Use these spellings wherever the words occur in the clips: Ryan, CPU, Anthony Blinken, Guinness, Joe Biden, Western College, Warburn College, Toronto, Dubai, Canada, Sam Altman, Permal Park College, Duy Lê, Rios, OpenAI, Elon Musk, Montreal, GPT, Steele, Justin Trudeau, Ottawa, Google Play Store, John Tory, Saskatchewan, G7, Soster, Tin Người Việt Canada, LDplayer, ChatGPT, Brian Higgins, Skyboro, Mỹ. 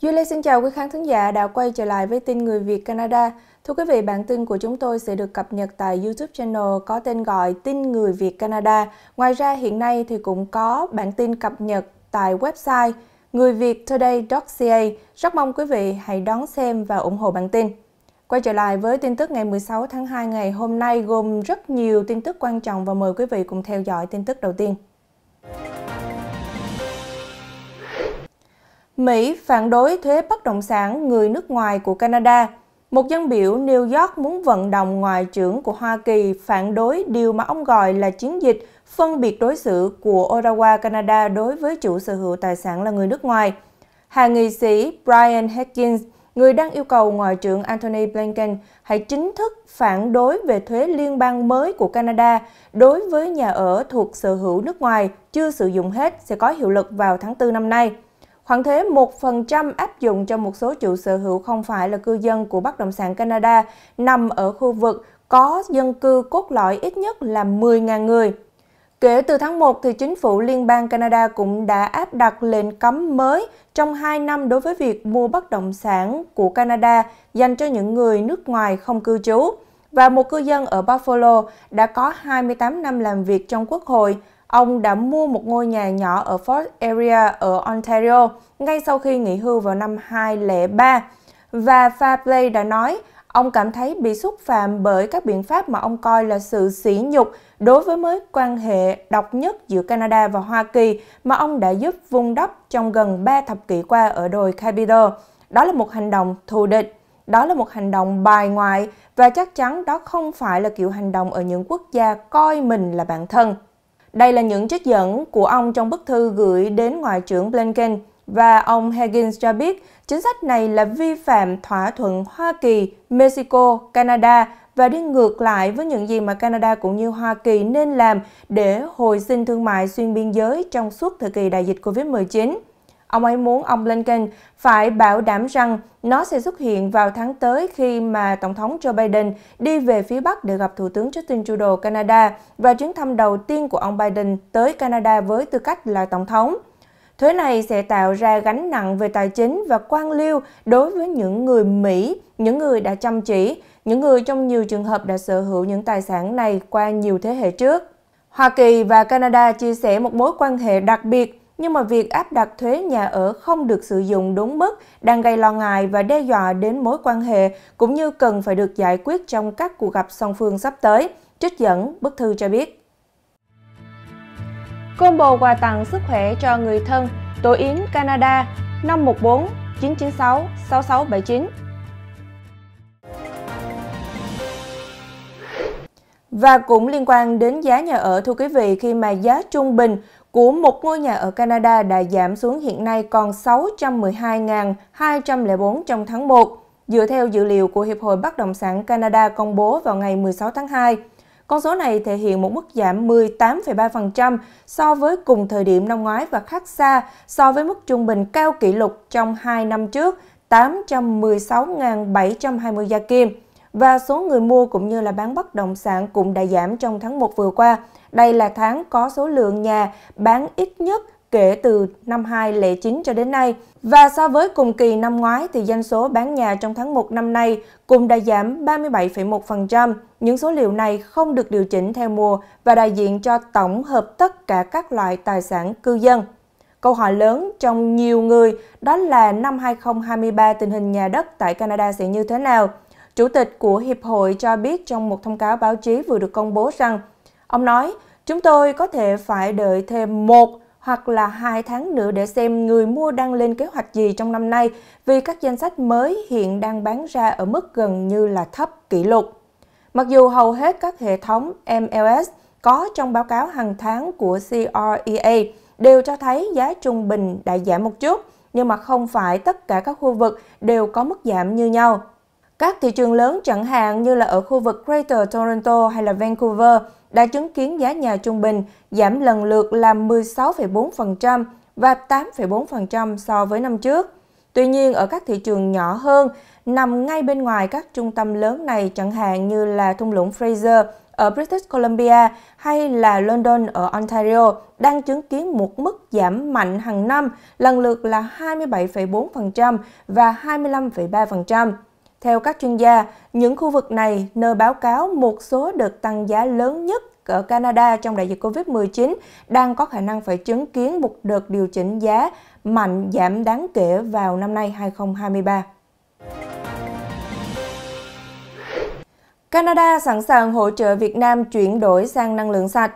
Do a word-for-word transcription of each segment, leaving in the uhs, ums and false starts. Duy Lê xin chào quý khán thính giả đã quay trở lại với tin Người Việt Canada. Thưa quý vị, bản tin của chúng tôi sẽ được cập nhật tại YouTube channel có tên gọi Tin Người Việt Canada. Ngoài ra hiện nay thì cũng có bản tin cập nhật tại website ngưi việt today chấm ca. Rất mong quý vị hãy đón xem và ủng hộ bản tin. Quay trở lại với tin tức ngày mười sáu tháng hai ngày hôm nay gồm rất nhiều tin tức quan trọng và mời quý vị cùng theo dõi tin tức đầu tiên. Mỹ phản đối thuế bất động sản người nước ngoài của Canada. Một dân biểu New York muốn vận động Ngoại trưởng của Hoa Kỳ phản đối điều mà ông gọi là chiến dịch phân biệt đối xử của Ottawa, Canada đối với chủ sở hữu tài sản là người nước ngoài. Hạ nghị sĩ Brian Higgins, người đang yêu cầu Ngoại trưởng Anthony Blinken hãy chính thức phản đối về thuế liên bang mới của Canada đối với nhà ở thuộc sở hữu nước ngoài chưa sử dụng hết sẽ có hiệu lực vào tháng tư năm nay. Khoản thuế một phần trăm áp dụng cho một số chủ sở hữu không phải là cư dân của bất động sản Canada nằm ở khu vực có dân cư cốt lõi ít nhất là mười nghìn người. Kể từ tháng một, thì chính phủ liên bang Canada cũng đã áp đặt lệnh cấm mới trong hai năm đối với việc mua bất động sản của Canada dành cho những người nước ngoài không cư trú. Và một cư dân ở Buffalo đã có hai mươi tám năm làm việc trong Quốc hội. Ông đã mua một ngôi nhà nhỏ ở Fort Erie ở Ontario ngay sau khi nghỉ hưu vào năm hai không không ba. Và Fairplay đã nói, ông cảm thấy bị xúc phạm bởi các biện pháp mà ông coi là sự sỉ nhục đối với mối quan hệ độc nhất giữa Canada và Hoa Kỳ mà ông đã giúp vun đắp trong gần ba thập kỷ qua ở đồi Skyboro. Đó là một hành động thù địch, đó là một hành động bài ngoại và chắc chắn đó không phải là kiểu hành động ở những quốc gia coi mình là bạn thân. Đây là những trích dẫn của ông trong bức thư gửi đến Ngoại trưởng Blinken và ông Higgins cho biết chính sách này là vi phạm thỏa thuận Hoa Kỳ, Mexico, Canada và đi ngược lại với những gì mà Canada cũng như Hoa Kỳ nên làm để hồi sinh thương mại xuyên biên giới trong suốt thời kỳ đại dịch Covid mười chín. Ông ấy muốn ông Blinken phải bảo đảm rằng nó sẽ xuất hiện vào tháng tới khi mà Tổng thống Joe Biden đi về phía Bắc để gặp Thủ tướng Justin Trudeau Canada và chuyến thăm đầu tiên của ông Biden tới Canada với tư cách là Tổng thống. Thuế này sẽ tạo ra gánh nặng về tài chính và quan liêu đối với những người Mỹ, những người đã chăm chỉ, những người trong nhiều trường hợp đã sở hữu những tài sản này qua nhiều thế hệ trước. Hoa Kỳ và Canada chia sẻ một mối quan hệ đặc biệt, nhưng mà việc áp đặt thuế nhà ở không được sử dụng đúng mức đang gây lo ngại và đe dọa đến mối quan hệ cũng như cần phải được giải quyết trong các cuộc gặp song phương sắp tới, trích dẫn bức thư cho biết. Combo quà tặng sức khỏe cho người thân, Tổ Yến Canada năm một bốn chín chín sáu sáu sáu bảy chín. Và cũng liên quan đến giá nhà ở, thưa quý vị, khi mà giá trung bình của một ngôi nhà ở Canada đã giảm xuống hiện nay còn sáu trăm mười hai nghìn hai trăm lẻ bốn trong tháng một, dựa theo dữ liệu của Hiệp hội Bất động sản Canada công bố vào ngày mười sáu tháng hai. Con số này thể hiện một mức giảm mười tám phẩy ba phần trăm so với cùng thời điểm năm ngoái và khác xa so với mức trung bình cao kỷ lục trong hai năm trước tám trăm mười sáu nghìn bảy trăm hai mươi gia kim. Và số người mua cũng như là bán bất động sản cũng đã giảm trong tháng một vừa qua. Đây là tháng có số lượng nhà bán ít nhất kể từ năm hai không không chín cho đến nay. Và so với cùng kỳ năm ngoái thì doanh số bán nhà trong tháng một năm nay cũng đã giảm ba mươi bảy phẩy một phần trăm. Những số liệu này không được điều chỉnh theo mùa và đại diện cho tổng hợp tất cả các loại tài sản cư dân. Câu hỏi lớn trong nhiều người đó là năm hai không hai ba tình hình nhà đất tại Canada sẽ như thế nào? Chủ tịch của Hiệp hội cho biết trong một thông cáo báo chí vừa được công bố rằng, ông nói, chúng tôi có thể phải đợi thêm một hoặc là hai tháng nữa để xem người mua đang lên kế hoạch gì trong năm nay vì các danh sách mới hiện đang bán ra ở mức gần như là thấp kỷ lục. Mặc dù hầu hết các hệ thống em lờ ét có trong báo cáo hàng tháng của xê rờ e a đều cho thấy giá trung bình đã giảm một chút, nhưng mà không phải tất cả các khu vực đều có mức giảm như nhau. Các thị trường lớn chẳng hạn như là ở khu vực Greater Toronto hay là Vancouver đã chứng kiến giá nhà trung bình giảm lần lượt là mười sáu phẩy bốn phần trăm và tám phẩy bốn phần trăm so với năm trước. Tuy nhiên, ở các thị trường nhỏ hơn, nằm ngay bên ngoài các trung tâm lớn này chẳng hạn như là thung lũng Fraser ở British Columbia hay là London ở Ontario đang chứng kiến một mức giảm mạnh hàng năm, lần lượt là hai mươi bảy phẩy bốn phần trăm và hai mươi lăm phẩy ba phần trăm. Theo các chuyên gia, những khu vực này nơi báo cáo một số đợt tăng giá lớn nhất ở Canada trong đại dịch Covid mười chín đang có khả năng phải chứng kiến một đợt điều chỉnh giá mạnh giảm đáng kể vào năm nay hai không hai ba. Canada sẵn sàng hỗ trợ Việt Nam chuyển đổi sang năng lượng sạch.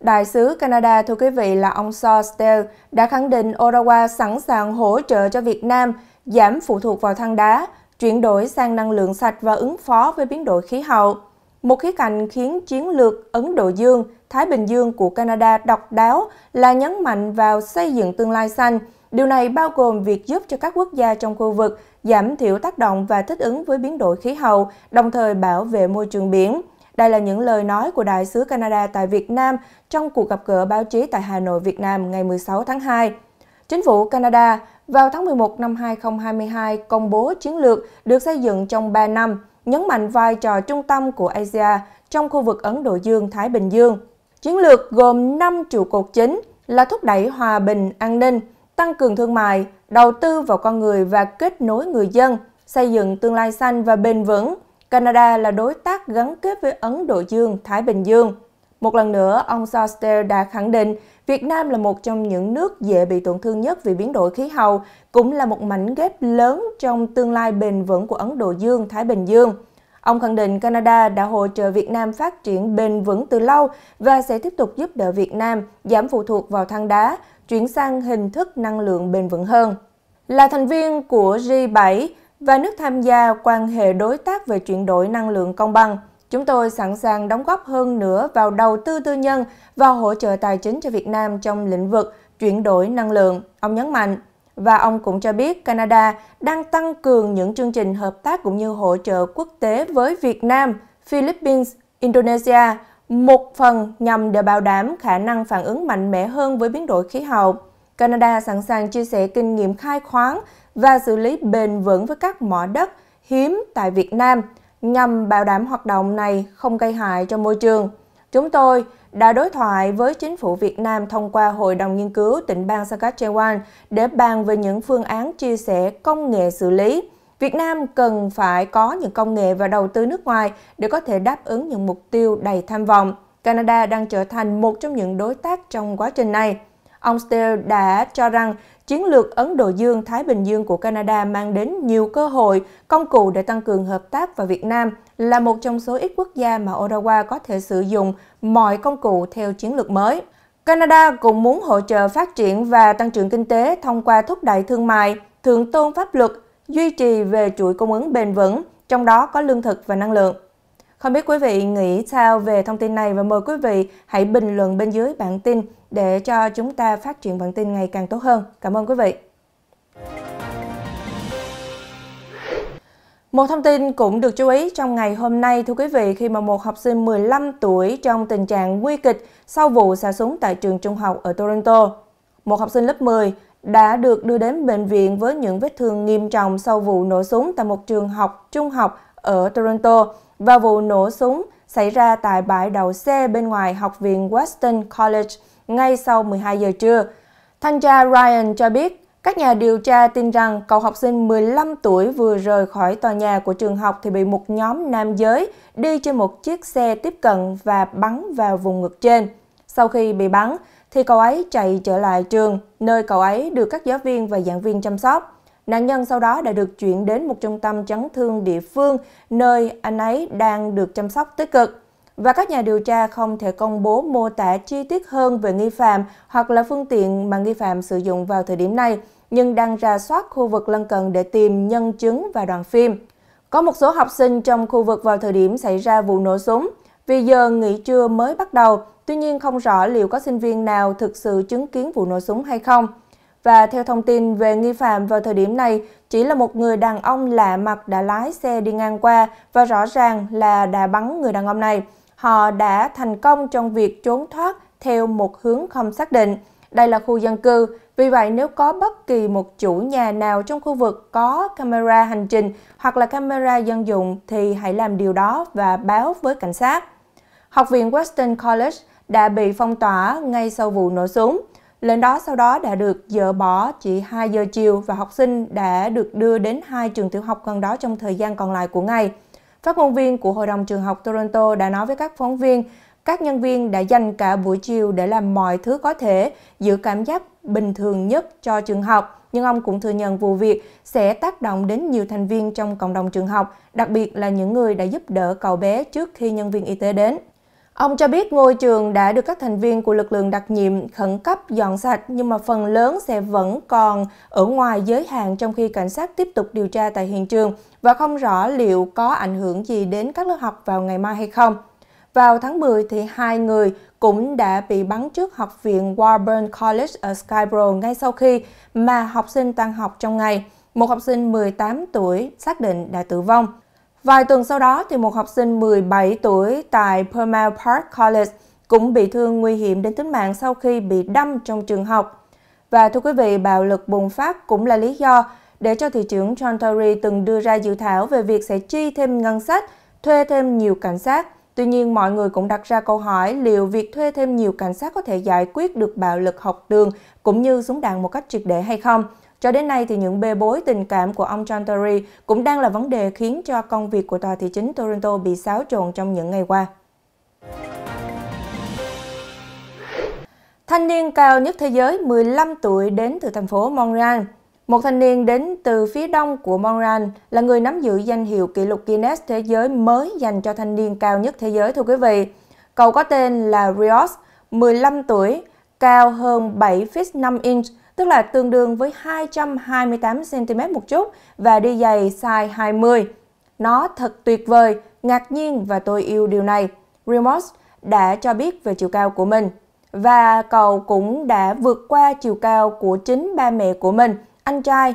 Đại sứ Canada, thưa quý vị, là ông Soster đã khẳng định Ottawa sẵn sàng hỗ trợ cho Việt Nam giảm phụ thuộc vào than đá, chuyển đổi sang năng lượng sạch và ứng phó với biến đổi khí hậu. Một khía cạnh khiến chiến lược Ấn Độ Dương, Thái Bình Dương của Canada độc đáo là nhấn mạnh vào xây dựng tương lai xanh. Điều này bao gồm việc giúp cho các quốc gia trong khu vực giảm thiểu tác động và thích ứng với biến đổi khí hậu, đồng thời bảo vệ môi trường biển. Đây là những lời nói của Đại sứ Canada tại Việt Nam trong cuộc gặp gỡ báo chí tại Hà Nội, Việt Nam ngày mười sáu tháng hai. Chính phủ Canada vào tháng mười một năm hai không hai hai công bố chiến lược được xây dựng trong ba năm, nhấn mạnh vai trò trung tâm của Asia trong khu vực Ấn Độ Dương-Thái Bình Dương. Chiến lược gồm năm trụ cột chính là thúc đẩy hòa bình, an ninh, tăng cường thương mại, đầu tư vào con người và kết nối người dân, xây dựng tương lai xanh và bền vững. Canada là đối tác gắn kết với Ấn Độ Dương, Thái Bình Dương. Một lần nữa, ông Soster đã khẳng định Việt Nam là một trong những nước dễ bị tổn thương nhất vì biến đổi khí hậu, cũng là một mảnh ghép lớn trong tương lai bền vững của Ấn Độ Dương, Thái Bình Dương. Ông khẳng định Canada đã hỗ trợ Việt Nam phát triển bền vững từ lâu và sẽ tiếp tục giúp đỡ Việt Nam giảm phụ thuộc vào than đá, chuyển sang hình thức năng lượng bền vững hơn. Là thành viên của G bảy và nước tham gia quan hệ đối tác về chuyển đổi năng lượng công bằng, chúng tôi sẵn sàng đóng góp hơn nữa vào đầu tư tư nhân và hỗ trợ tài chính cho Việt Nam trong lĩnh vực chuyển đổi năng lượng, ông nhấn mạnh. Và ông cũng cho biết Canada đang tăng cường những chương trình hợp tác cũng như hỗ trợ quốc tế với Việt Nam, Philippines, Indonesia, một phần nhằm để bảo đảm khả năng phản ứng mạnh mẽ hơn với biến đổi khí hậu. Canada sẵn sàng chia sẻ kinh nghiệm khai khoáng và xử lý bền vững với các mỏ đất hiếm tại Việt Nam, nhằm bảo đảm hoạt động này không gây hại cho môi trường. Chúng tôi đã đối thoại với chính phủ Việt Nam thông qua Hội đồng Nghiên cứu tỉnh bang Saskatchewan để bàn về những phương án chia sẻ công nghệ xử lý. Việt Nam cần phải có những công nghệ và đầu tư nước ngoài để có thể đáp ứng những mục tiêu đầy tham vọng. Canada đang trở thành một trong những đối tác trong quá trình này. Ông Steele đã cho rằng chiến lược Ấn Độ Dương-Thái Bình Dương của Canada mang đến nhiều cơ hội, công cụ để tăng cường hợp tác và Việt Nam là một trong số ít quốc gia mà Ottawa có thể sử dụng mọi công cụ theo chiến lược mới. Canada cũng muốn hỗ trợ phát triển và tăng trưởng kinh tế thông qua thúc đẩy thương mại, thượng tôn pháp luật, duy trì về chuỗi cung ứng bền vững, trong đó có lương thực và năng lượng. Không biết quý vị nghĩ sao về thông tin này và mời quý vị hãy bình luận bên dưới bản tin để cho chúng ta phát triển bản tin ngày càng tốt hơn. Cảm ơn quý vị. Một thông tin cũng được chú ý trong ngày hôm nay, thưa quý vị, khi mà một học sinh mười lăm tuổi trong tình trạng nguy kịch sau vụ xả súng tại trường trung học ở Toronto. Một học sinh lớp mười đã được đưa đến bệnh viện với những vết thương nghiêm trọng sau vụ nổ súng tại một trường học trung học ở Toronto và vụ nổ súng xảy ra tại bãi đậu xe bên ngoài học viện Western College ngay sau mười hai giờ trưa. Thanh tra Ryan cho biết, các nhà điều tra tin rằng cậu học sinh mười lăm tuổi vừa rời khỏi tòa nhà của trường học thì bị một nhóm nam giới đi trên một chiếc xe tiếp cận và bắn vào vùng ngực trên. Sau khi bị bắn, thì cậu ấy chạy trở lại trường, nơi cậu ấy được các giáo viên và giảng viên chăm sóc. Nạn nhân sau đó đã được chuyển đến một trung tâm chấn thương địa phương, nơi anh ấy đang được chăm sóc tích cực. Và các nhà điều tra không thể công bố mô tả chi tiết hơn về nghi phạm hoặc là phương tiện mà nghi phạm sử dụng vào thời điểm này, nhưng đang rà soát khu vực lân cận để tìm nhân chứng và đoạn phim. Có một số học sinh trong khu vực vào thời điểm xảy ra vụ nổ súng, vì giờ nghỉ trưa mới bắt đầu, tuy nhiên không rõ liệu có sinh viên nào thực sự chứng kiến vụ nổ súng hay không. Và theo thông tin về nghi phạm vào thời điểm này, chỉ là một người đàn ông lạ mặt đã lái xe đi ngang qua và rõ ràng là đã bắn người đàn ông này. Họ đã thành công trong việc trốn thoát theo một hướng không xác định. Đây là khu dân cư, vì vậy nếu có bất kỳ một chủ nhà nào trong khu vực có camera hành trình hoặc là camera dân dụng thì hãy làm điều đó và báo với cảnh sát. Học viện Western College đã bị phong tỏa ngay sau vụ nổ súng. Lệnh đó sau đó đã được dỡ bỏ chỉ hai giờ chiều và học sinh đã được đưa đến hai trường tiểu học gần đó trong thời gian còn lại của ngày. Phát ngôn viên của Hội đồng trường học Toronto đã nói với các phóng viên, các nhân viên đã dành cả buổi chiều để làm mọi thứ có thể, giữ cảm giác bình thường nhất cho trường học. Nhưng ông cũng thừa nhận vụ việc sẽ tác động đến nhiều thành viên trong cộng đồng trường học, đặc biệt là những người đã giúp đỡ cậu bé trước khi nhân viên y tế đến. Ông cho biết ngôi trường đã được các thành viên của lực lượng đặc nhiệm khẩn cấp dọn sạch, nhưng mà phần lớn sẽ vẫn còn ở ngoài giới hạn trong khi cảnh sát tiếp tục điều tra tại hiện trường và không rõ liệu có ảnh hưởng gì đến các lớp học vào ngày mai hay không. Vào tháng mười, thì hai người cũng đã bị bắn trước Học viện Warburn College ở Skyboro ngay sau khi mà học sinh tan học trong ngày. Một học sinh mười tám tuổi xác định đã tử vong. Vài tuần sau đó, thì một học sinh mười bảy tuổi tại Permal Park College cũng bị thương nguy hiểm đến tính mạng sau khi bị đâm trong trường học. Và thưa quý vị, bạo lực bùng phát cũng là lý do để cho thị trưởng John Tory từng đưa ra dự thảo về việc sẽ chi thêm ngân sách, thuê thêm nhiều cảnh sát. Tuy nhiên, mọi người cũng đặt ra câu hỏi liệu việc thuê thêm nhiều cảnh sát có thể giải quyết được bạo lực học đường cũng như súng đạn một cách triệt để hay không. Cho đến nay, thì những bê bối tình cảm của ông John Tory cũng đang là vấn đề khiến cho công việc của Tòa thị chính Toronto bị xáo trộn trong những ngày qua. Thanh niên cao nhất thế giới mười lăm tuổi đến từ thành phố Montreal. Một thanh niên đến từ phía đông của Montreal là người nắm giữ danh hiệu kỷ lục Guinness thế giới mới dành cho thanh niên cao nhất thế giới, thưa quý vị. Cậu có tên là Rios, mười lăm tuổi, cao hơn bảy feet năm inch, tức là tương đương với hai trăm hai mươi tám xăng-ti-mét một chút và đi giày size hai mươi. Nó thật tuyệt vời, ngạc nhiên và tôi yêu điều này, Rios đã cho biết về chiều cao của mình. Và cậu cũng đã vượt qua chiều cao của chính ba mẹ của mình. Anh trai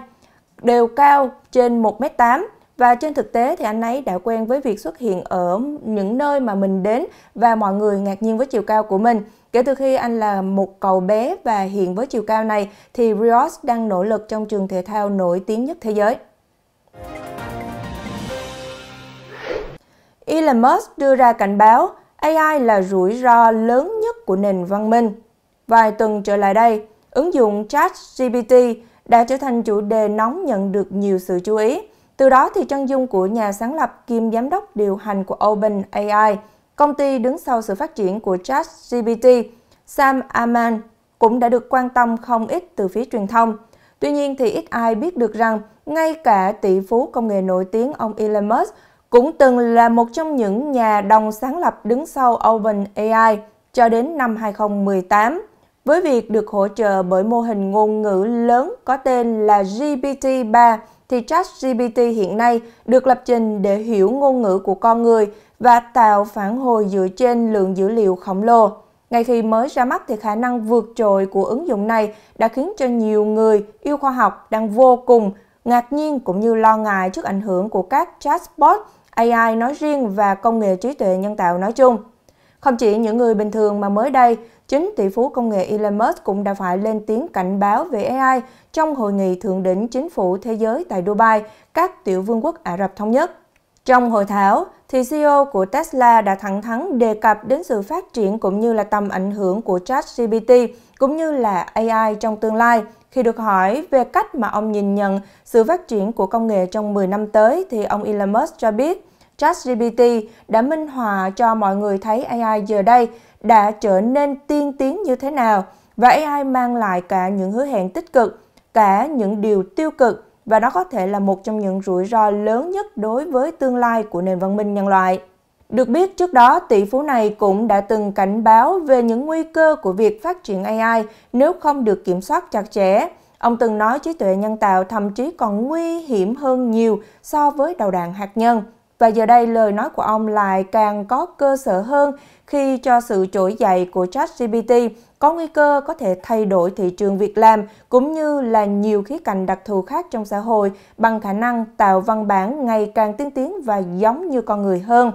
đều cao trên một mét tám và trên thực tế thì anh ấy đã quen với việc xuất hiện ở những nơi mà mình đến và mọi người ngạc nhiên với chiều cao của mình. Kể từ khi anh là một cậu bé và hiện với chiều cao này thì Rios đang nỗ lực trong trường thể thao nổi tiếng nhất thế giới. Elon Musk đưa ra cảnh báo a i là rủi ro lớn nhất của nền văn minh. Vài tuần trở lại đây, ứng dụng ChatGPT đã trở thành chủ đề nóng nhận được nhiều sự chú ý. Từ đó thì chân dung của nhà sáng lập kiêm giám đốc điều hành của OpenAI, công ty đứng sau sự phát triển của ChatGPT, Sam Altman cũng đã được quan tâm không ít từ phía truyền thông. Tuy nhiên thì ít ai biết được rằng ngay cả tỷ phú công nghệ nổi tiếng ông Elon Musk cũng từng là một trong những nhà đồng sáng lập đứng sau OpenAI cho đến năm hai không một tám. Với việc được hỗ trợ bởi mô hình ngôn ngữ lớn có tên là G P T ba, thì ChatGPT hiện nay được lập trình để hiểu ngôn ngữ của con người và tạo phản hồi dựa trên lượng dữ liệu khổng lồ. Ngay khi mới ra mắt thì khả năng vượt trội của ứng dụng này đã khiến cho nhiều người yêu khoa học đang vô cùng ngạc nhiên cũng như lo ngại trước ảnh hưởng của các chatbot, a i nói riêng và công nghệ trí tuệ nhân tạo nói chung. Không chỉ những người bình thường mà mới đây, chính tỷ phú công nghệ Elon Musk cũng đã phải lên tiếng cảnh báo về a i trong hội nghị thượng đỉnh chính phủ thế giới tại Dubai, các tiểu vương quốc Ả Rập Thống Nhất. Trong hội thảo, thì xê e ô của Tesla đã thẳng thắn đề cập đến sự phát triển cũng như là tầm ảnh hưởng của ChatGPT cũng như là a i trong tương lai. Khi được hỏi về cách mà ông nhìn nhận sự phát triển của công nghệ trong mười năm tới, thì ông Elon Musk cho biết ChatGPT đã minh họa cho mọi người thấy a i giờ đây đã trở nên tiên tiến như thế nào và a i mang lại cả những hứa hẹn tích cực, cả những điều tiêu cực và đó có thể là một trong những rủi ro lớn nhất đối với tương lai của nền văn minh nhân loại. Được biết trước đó, tỷ phú này cũng đã từng cảnh báo về những nguy cơ của việc phát triển a i nếu không được kiểm soát chặt chẽ. Ông từng nói trí tuệ nhân tạo thậm chí còn nguy hiểm hơn nhiều so với đầu đạn hạt nhân. Và giờ đây, lời nói của ông lại càng có cơ sở hơn khi cho sự trỗi dậy của ChatGPT có nguy cơ có thể thay đổi thị trường việc làm cũng như là nhiều khía cạnh đặc thù khác trong xã hội bằng khả năng tạo văn bản ngày càng tiên tiến và giống như con người hơn.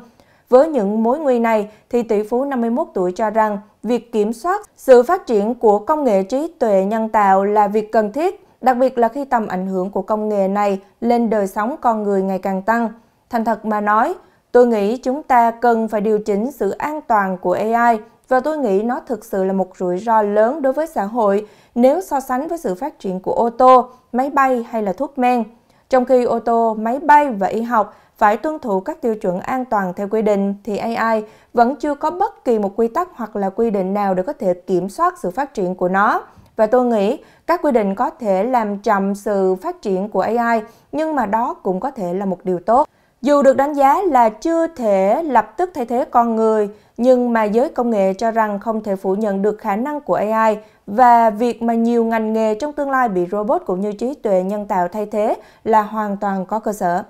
Với những mối nguy này, thì tỷ phú năm mươi mốt tuổi cho rằng việc kiểm soát sự phát triển của công nghệ trí tuệ nhân tạo là việc cần thiết, đặc biệt là khi tầm ảnh hưởng của công nghệ này lên đời sống con người ngày càng tăng. Thành thật mà nói, Tôi nghĩ chúng ta cần phải điều chỉnh sự an toàn của a i và tôi nghĩ nó thực sự là một rủi ro lớn đối với xã hội nếu so sánh với sự phát triển của ô tô, máy bay hay là thuốc men. Trong khi ô tô, máy bay và y học phải tuân thủ các tiêu chuẩn an toàn theo quy định, thì a i vẫn chưa có bất kỳ một quy tắc hoặc là quy định nào để có thể kiểm soát sự phát triển của nó. Và tôi nghĩ các quy định có thể làm chậm sự phát triển của a i, nhưng mà đó cũng có thể là một điều tốt. Dù được đánh giá là chưa thể lập tức thay thế con người, nhưng mà giới công nghệ cho rằng không thể phủ nhận được khả năng của a i và việc mà nhiều ngành nghề trong tương lai bị robot cũng như trí tuệ nhân tạo thay thế là hoàn toàn có cơ sở.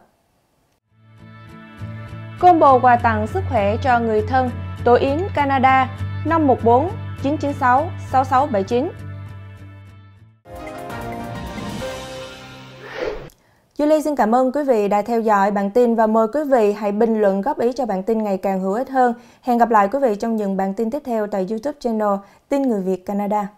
Combo quà tặng sức khỏe cho người thân, Tổ Yến Canada năm một bốn chín chín sáu sáu sáu bảy chín. Duy Lê xin cảm ơn quý vị đã theo dõi bản tin và mời quý vị hãy bình luận góp ý cho bản tin ngày càng hữu ích hơn. Hẹn gặp lại quý vị trong những bản tin tiếp theo tại YouTube channel Tin Người Việt Canada.